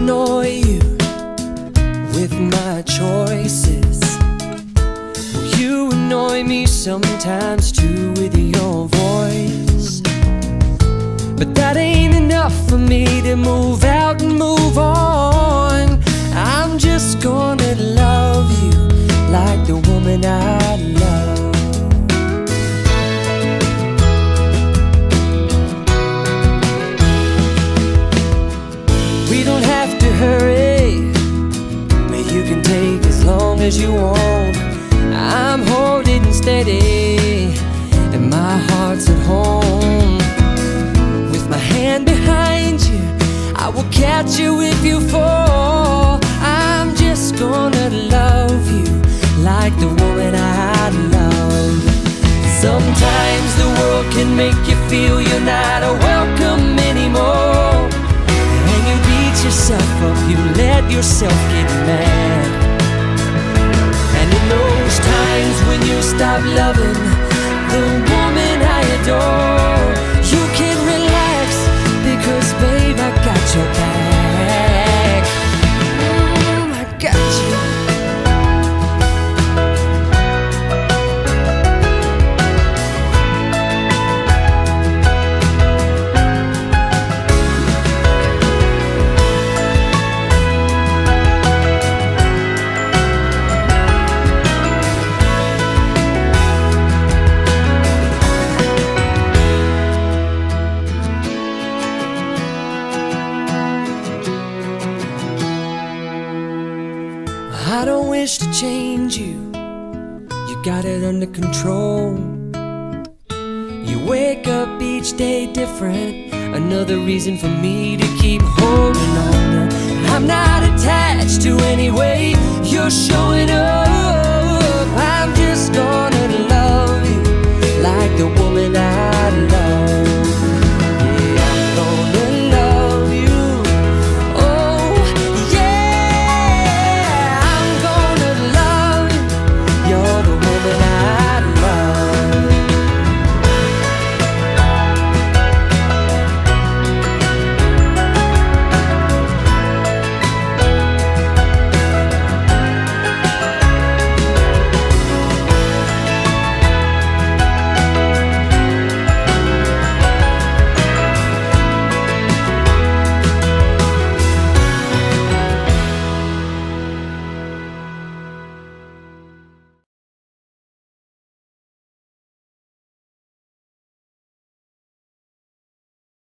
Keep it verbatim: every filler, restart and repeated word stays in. annoy you with my choices. You annoy me sometimes too with your voice. But that ain't enough for me to move out and move on. I'm just gonna love you like the woman I love. As you want, I'm holding steady, and my heart's at home. With my hand behind you, I will catch you if you fall. I'm just gonna love you like the woman I love. Sometimes the world can make you feel you're not welcome anymore, and you beat yourself up, you let yourself get mad. Those times when you stop loving the woman I adore, you can relax because, babe, I got your back. Mm, I got you. I don't wish to change you, you got it under control. You wake up each day different, another reason for me to keep holding on. I'm not attached to any way you're showing up.